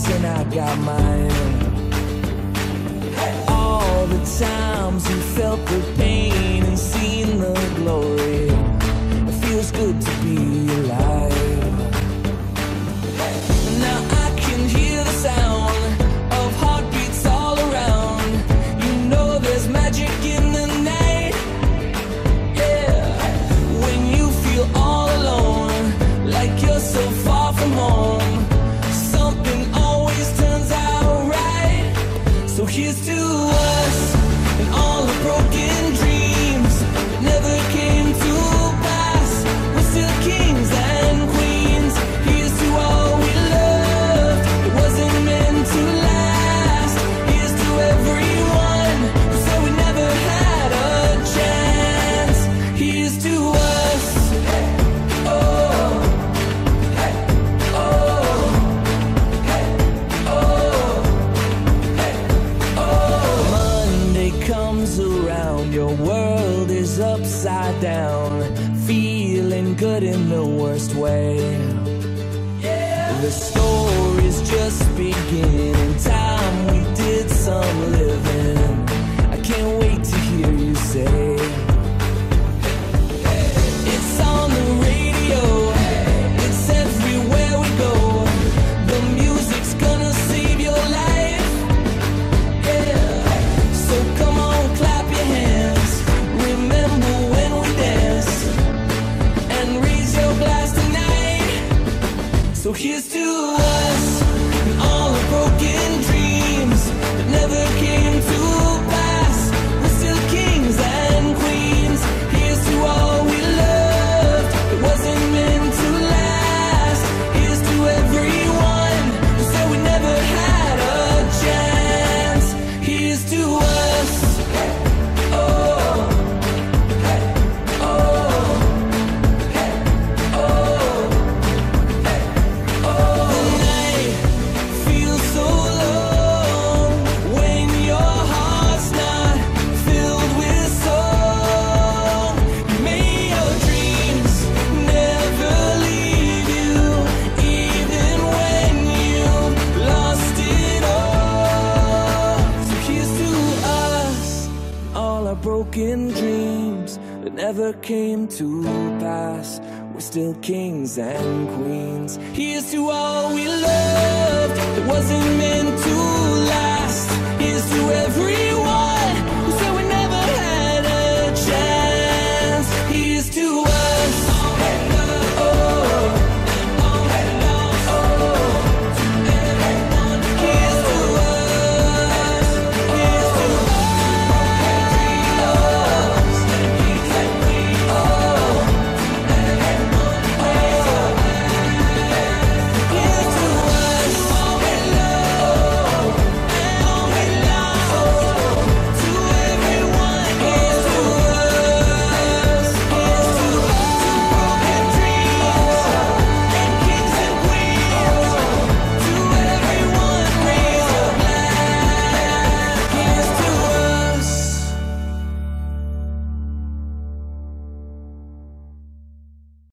yours and I got mine. All the times you felt the pain and seen the glory, it feels good to be alive. Now I can hear the sound of heartbeats all around. You know there's magic in the night. Yeah, when you feel all alone, like you're so far from home, something always turns out right. So here's to us and all the broken dreams that never came to pass. We're still kings and queens. Here's to all we loved. It wasn't meant to last. Here's to everyone who said we never had a chance. Here's to us. Oh. Hey. Oh. Hey. Oh. Hey. Oh. Monday comes around, your world is upside down, feeling good in the worst way. The story's just beginning. Time we did some living. I can't wait to hear you say. It's on the radio. It's everywhere we go. The music's gonna save your life. Yeah. So come on, clap your hands. Remember when we danced and raise your glass tonight. So here's to us and all the broken dreams that never came to pass. We're still kings and queens. Here's to all we loved. It wasn't meant to last. Here's to everyone who said we never had a chance. Here's to us. Oh. Hey. Oh. Hey. Oh. Hey. Oh. The night feels so long when your heart's not filled with song. May your dreams never leave you, even when you've lost it all. So here's to us, all our broken dreams that never came to pass. We're still kings and queens. Here's to all we loved. It wasn't meant.